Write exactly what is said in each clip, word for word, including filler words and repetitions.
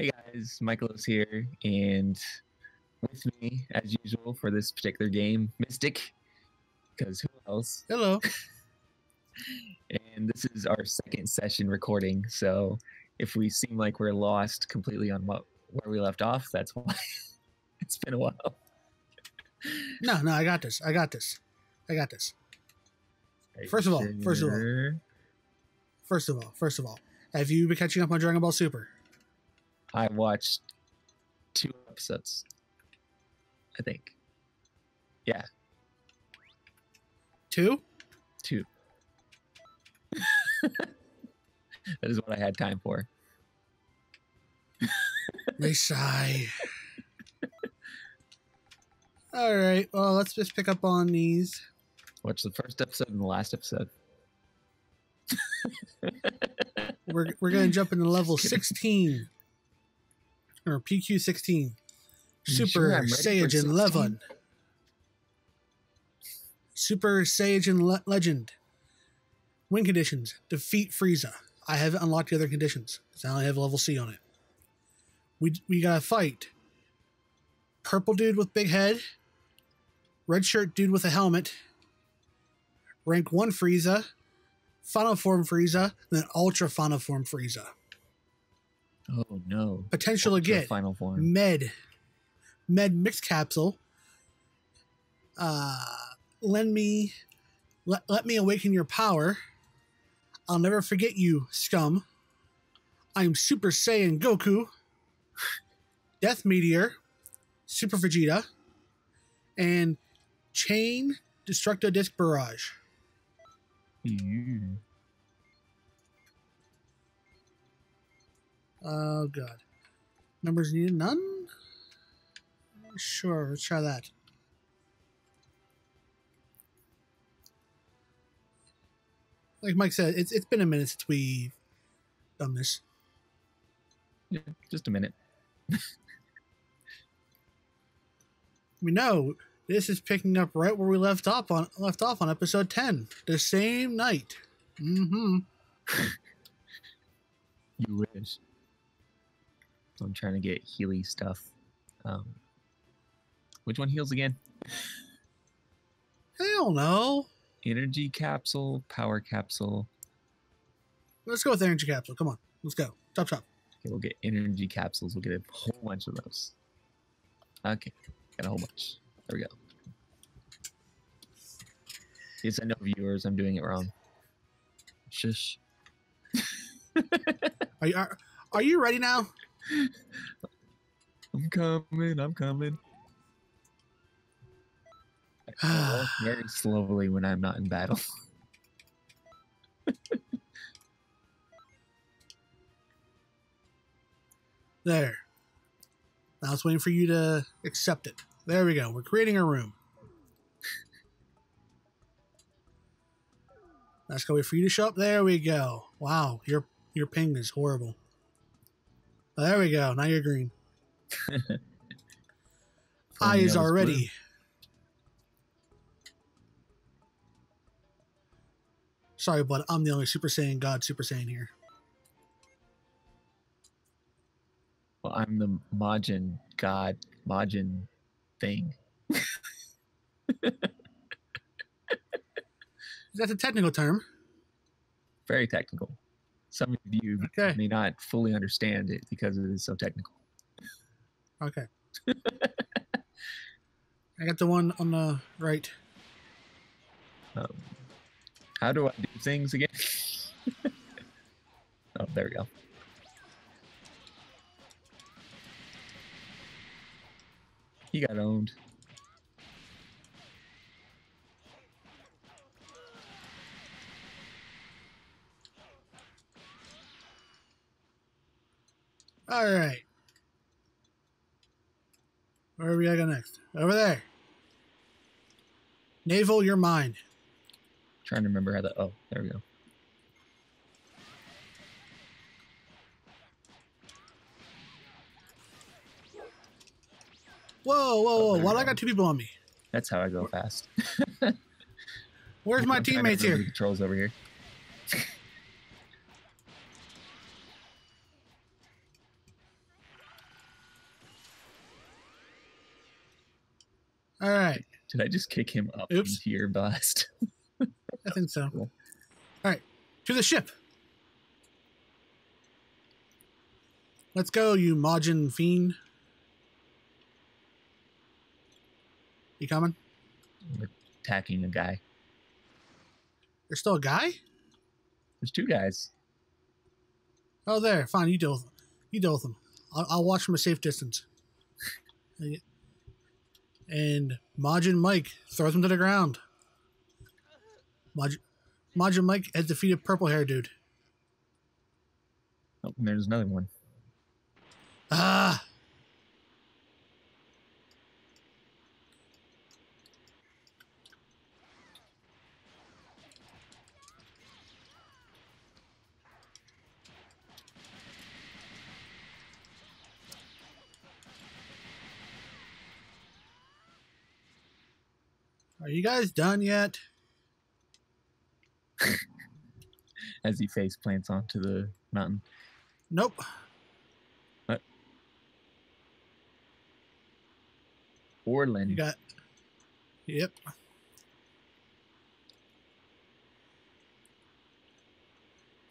Hey guys, Michaelos here, and with me, as usual, for this particular game, Mystic, because who else? Hello. And this is our second session recording, so if we seem like we're lost completely on what where we left off, that's why. It's been a while. No, no, I got this. I got this. I got this. First of all, first of all, first of all, first of all, have you been catching up on Dragon Ball Super? I watched two episodes, I think. Yeah. Two? Two. That is what I had time for. They sigh. All right. Well, let's just pick up on these. Watch the first episode and the last episode. we're we're going to jump into level sixteen. Or P Q sixteen. Super Saiyan Legend. Super Saiyan Le Legend. Win conditions. Defeat Frieza. I haven't unlocked the other conditions because I only have level C on it. We, we got to fight. Purple dude with big head. Red shirt dude with a helmet. Rank one Frieza. Final Form Frieza. Then Ultra Final Form Frieza. Oh no. Potential to get final form. Med. Med mixed capsule. Uh lend me let, let me awaken your power. I'll never forget you, scum. I'm Super Saiyan Goku. Death Meteor. Super Vegeta. And Chain Destructo Disc Barrage. Mm. Oh, God. Numbers needed? None? Sure, let's try that. Like Mike said, it's it's been a minute since we've done this. Yeah, just a minute. We know this is picking up right where we left off on left off on episode ten, the same night. Mm-hmm. You wish. I'm trying to get Healy stuff. Um, which one heals again? I don't know. Energy capsule, power capsule. Let's go with energy capsule. Come on. Let's go. Chop, chop. Okay, we'll get energy capsules. We'll get a whole bunch of those. Okay. Got a whole bunch. There we go. Yes, I know, viewers. I'm doing it wrong. Shush. Are you, are, are you ready now? I'm coming, I'm coming. I walk very slowly when I'm not in battle. There. Now I was waiting for you to accept it. There we go. We're creating a room. That's gonna wait for you to show up. There we go. Wow, your your ping is horrible. Oh, there we go. Now you're green. I is already. Sorry, but I'm the only Super Saiyan God Super Saiyan here. Well, I'm the Majin God Majin thing. That's a technical term. Very technical. Some of you okay. may not fully understand it because it is so technical. Okay. I got the one on the right. Um, how do I do things again? Oh, there we go. He got owned. All right. Where are we going to go next? Over there. Navel, you're mine. Trying to remember how that. Oh, there we go. Whoa, whoa, whoa. Oh, Why do I got two people on me? That's how I go fast. Where's my teammates here? Controls over here. All right. Did I just kick him up Oops. into your bust? I think so. Cool. All right. To the ship. Let's go, you Majin Fiend. You coming? We're attacking a guy. There's still a guy? There's two guys. Oh, there. Fine. You deal with them. You deal with them. I'll, I'll watch from a safe distance. And Majin Mike throws him to the ground. Majin, Majin Mike has defeated purple hair dude. Oh, and there's another one. Ah! Are you guys done yet? As he face plants onto the mountain. Nope. What? Orland. You got. Yep.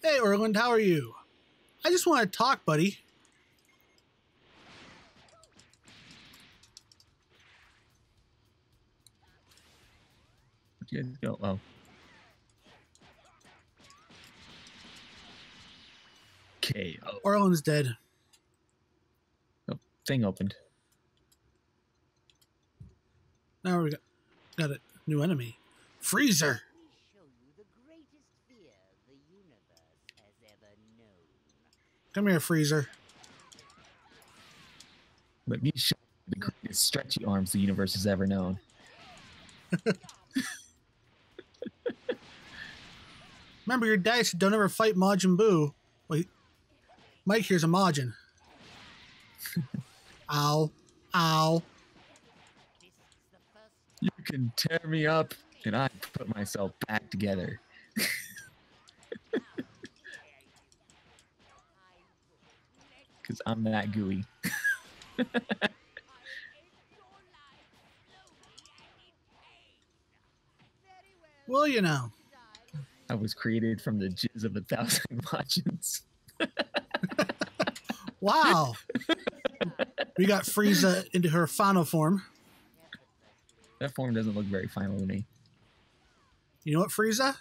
Hey, Orland, how are you? I just want to talk, buddy. Good. Go. Oh. Okay. Oh. Orland's dead. Oh, thing opened. Now we got got a new enemy. Freezer. Show you the greatest fear the universe has ever known. Come here, Freezer. Let me show you the greatest stretchy arms the universe has ever known. Remember your dice, don't ever fight Majin Buu. Wait, Mike here's a Majin. Ow. Ow. You can tear me up and I put myself back together. Because I'm that gooey. Well, you know. I was created from the jizz of a thousand Majins. Wow. We got Frieza into her final form. That form doesn't look very final to me. You know what, Frieza?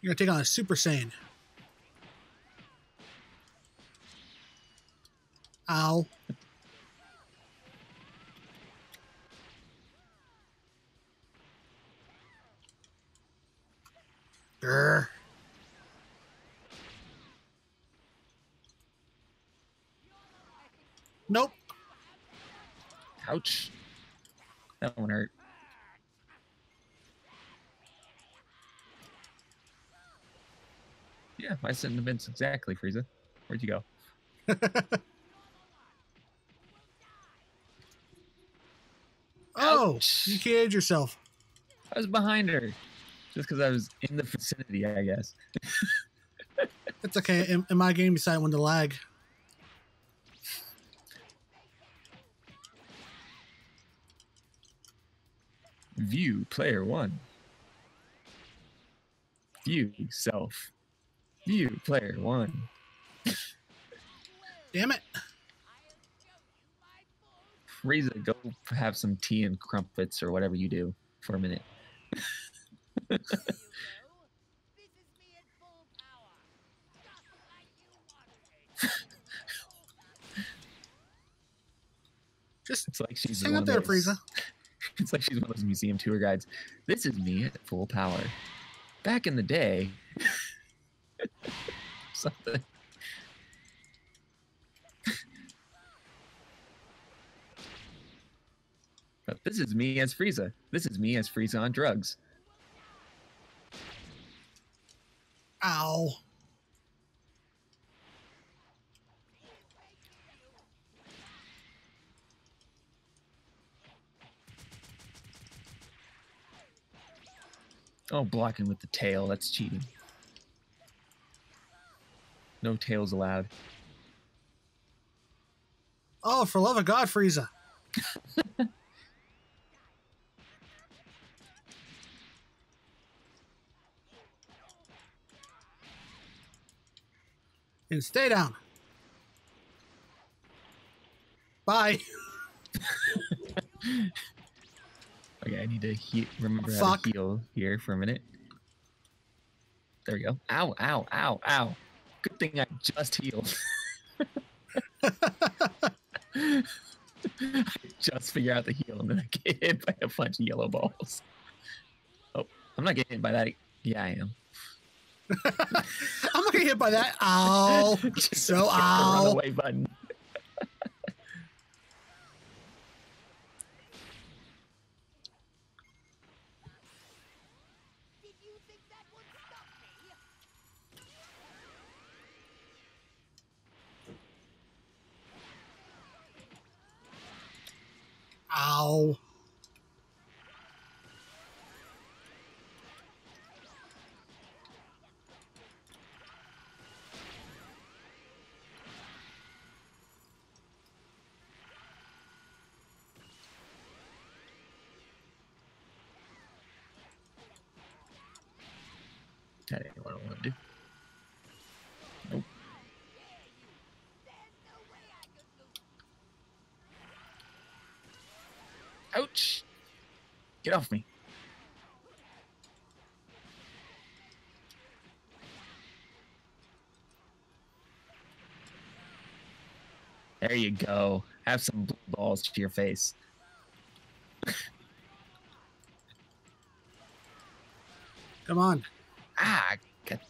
You're going to take on a Super Saiyan. Ow. Grr. Nope. Ouch. That one hurt. Yeah, I sit in the vents exactly, Frieza. Where'd you go? Oh, you kidded yourself. I was behind her. Just because I was in the vicinity, I guess. It's okay. In, in my game, you decide when to lag. View player one. View self. View player one. Damn it. Frieza, go have some tea and crumpets or whatever you do for a minute. Just it's like she's hang up there, Frieza. It's like she's one of those museum tour guides. This is me at full power. Back in the day, something. But this is me as Frieza. This is me as Frieza on drugs. Ow. Oh, blocking with the tail. That's cheating. No tails allowed. Oh, for love of God, Frieza. And stay down. Bye. Okay, I need to he remember Fuck. how to heal here for a minute. There we go. Ow, ow, ow, ow. Good thing I just healed. I just figure out the heal and then I get hit by a bunch of yellow balls. Oh, I'm not getting hit by that. Yeah, I am. I'm not getting hit by that. Ow. Just so ow. Run away button. Ow. That ain't what I want to do. Nope. Ouch! Get off me. There you go. Have some blue balls to your face. Come on. Ah, God.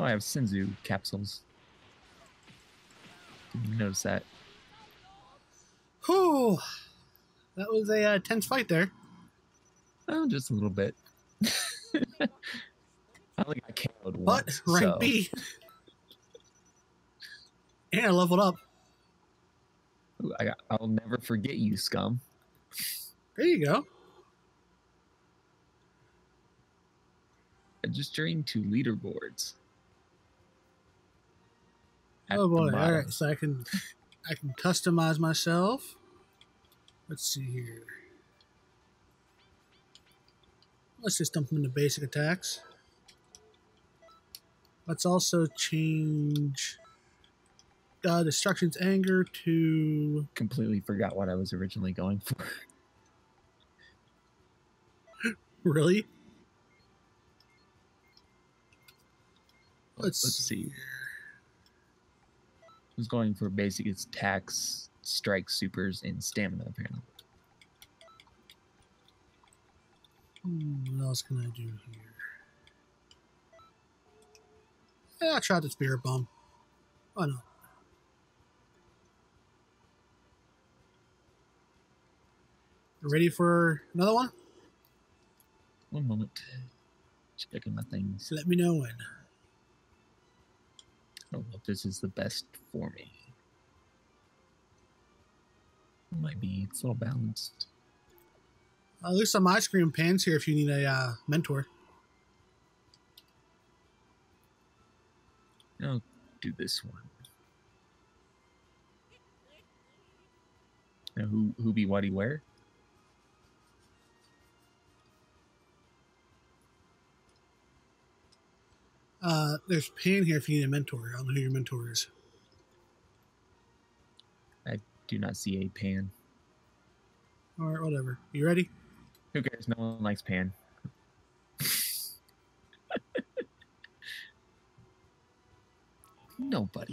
Oh, I have Sinzu capsules. Didn't even notice that. Whew. That was a uh, tense fight there. Oh, just a little bit. I only got K O'd once. But, rank so. B. And I leveled up. Ooh, I got, I'll never forget you, scum. There you go. Registering to leaderboards. At oh boy! All right, so I can, I can customize myself. Let's see here. Let's just dump them into basic attacks. Let's also change uh, Destruction's Anger to. Completely forgot what I was originally going for. Really? Let's, Let's see. Here. I was going for basic attacks, strike, supers, and stamina, apparently. What else can I do here? Yeah, I'll try the Spirit Bomb. Why not? Ready for another one? One moment. Checking my things. Let me know when. I don't know if this is the best for me. It might be. It's all balanced. At least on my screen, Pan's here if you need a uh, mentor. I'll do this one. Now, who, who be what he wear? Uh, there's Pan here if you need a mentor. I don't know who your mentor is. I do not see a Pan. Alright, whatever. You ready? Who cares? No one likes Pan. Nobody